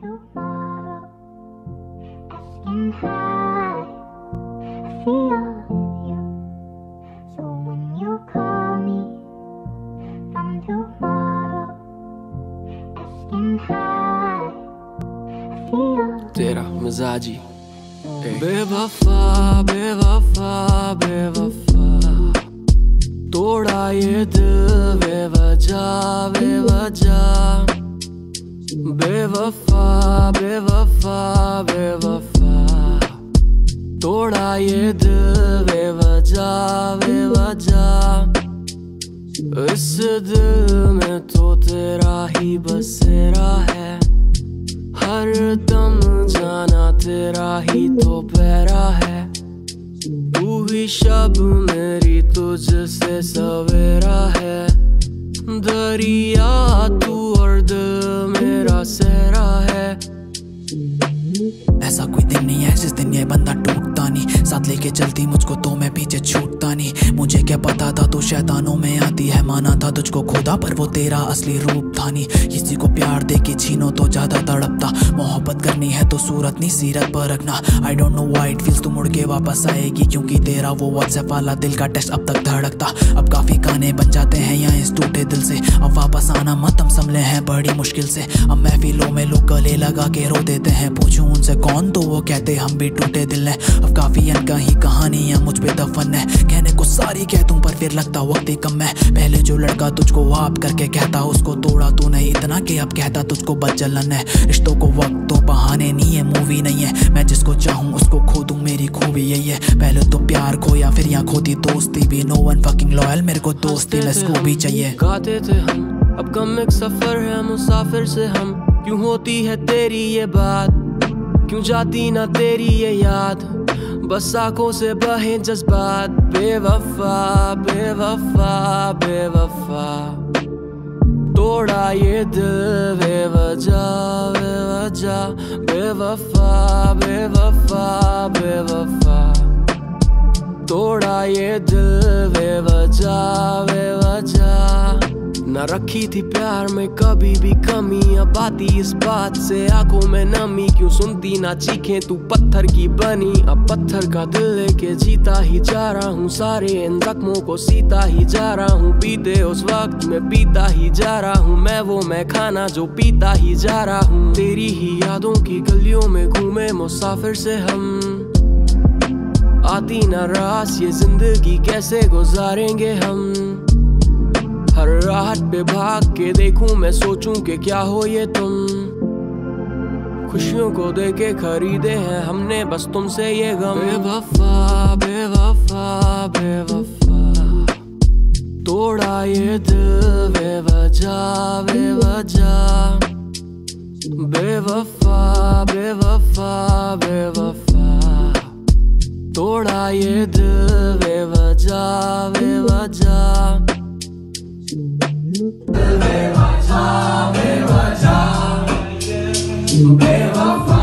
tomorrow, asking how I feel with you. So when you call me from tomorrow, asking how I feel. तेरा मिजाजी बेवफा बेवफा बेवफा, तोड़ा ये दिल बेवजह बेवजह। बेवफा बेवफा बेवफा, तोड़ा ये दिल बेवजह बेवजह। इस दिल में तो तेरा ही बसेरा है, हर दम जाना तेरा ही तो पैरा है। तू ही शब मेरी, तुझसे सवेरा है। दरिया तू और दिल मेरा सहरा है। ऐसा कोई दिन नहीं है जिस दिन ये बंदा टूटता नहीं। साथ लेके चलती मुझको तो मैं पीछे छूटता नहीं। मुझे क्या पता था तू शैतानों में आती है, माना था तुझको खुदा पर वो तेरा असली रूप था नहीं। किसी को प्यार दे के छीनो तो ज्यादा तड़पता, मोहब्बत करनी है तो सूरत नहीं सीरत पर रखना। I don't know why it feels, तू मुड़ के वापस आएगी क्योंकि तेरा वो व्हाट्सएप वाला दिल का टेस्ट अब तक धड़कता। अब काफी गाने बन जाते हैं यहाँ इस टूटे दिल से, अब वापस आना मत हम संभले हैं बड़ी मुश्किल से। अब महफिलों में लोग गले लगा के रो देते हैं, पूछूं उनसे कौन तो वो कहते हम भी टूटे दिल हैं। अब काफी अनकही कहानियां मुझ पे दफन है, कहने को सारी कह तुम पर फिर लगता वक्त ही कम है। पहले जो लड़का तुझको वाप करके कहता, उसको तोड़ा तू नहीं इतना कि अब कहता तुझको बदजलन है। रिश्तों को वक्त तो बहाने नहीं है, मूवी नहीं है। मैं जिसको चाहूँ उसको खो दूँ, मेरी खूबी यही है। पहले तो प्यार खोया फिर यहाँ खोती दोस्ती भी, नो वन फकिंग लॉयल मेरे को दोस्ती में इसको भी चाहिए। गाते थे हम, अब कम एक सफर है मुसाफिर से हम। क्यों होती है तेरी ये बात, क्यों जाती ना तेरी ये याद, बस आंखों से बहे जज्बात। बेवफा बेवफा बेवफा, तोड़ा ये दिल बेवजह बेवजह। बेवफा बेवफा बेवफा, तोड़ा ये दिल बेवजह बेवजह। ना रखी थी प्यार में कभी भी कमी, अब आती इस बात से आंखों में नमी। क्यों सुनती ना चीखें तू पत्थर की बनी, अब पत्थर का दिल लेके जीता ही जा रहा हूँ। सारे इन जख्मों को सीता ही जा रहा हूँ, पीते उस वक्त में पीता ही जा रहा हूँ। मैं वो मैं खाना जो पीता ही जा रहा हूँ, तेरी ही यादों की गलियों में घूमे मुसाफिर से हम। आती ना रास ये जिंदगी कैसे गुजारेंगे हम, हर राहत पे भाग के देखूं मैं सोचूं कि क्या हो ये तुम। खुशियों को देके खरीदे हैं हमने बस तुमसे ये गम। बेवफा बेवफा बेवफा, तोड़ा ये दिल बेवजह बेवजह। बेवफा बेवफा बेवफा, तोड़ा ये दिल बेवजह बेवजह। बेवजह बेवजह बेवफा।